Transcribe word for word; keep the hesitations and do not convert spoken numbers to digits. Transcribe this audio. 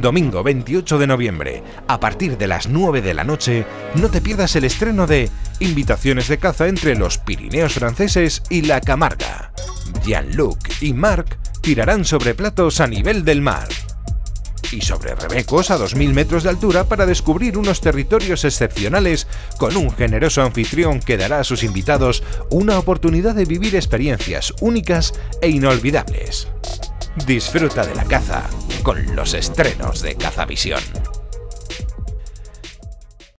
Domingo veintiocho de noviembre, a partir de las nueve de la noche, no te pierdas el estreno de Invitaciones de caza entre los Pirineos franceses y la Camarga. Jean-Luc y Marc tirarán sobre platos a nivel del mar y sobre rebecos a dos mil metros de altura para descubrir unos territorios excepcionales con un generoso anfitrión que dará a sus invitados una oportunidad de vivir experiencias únicas e inolvidables. Disfruta de la caza con los estrenos de Cazavisión.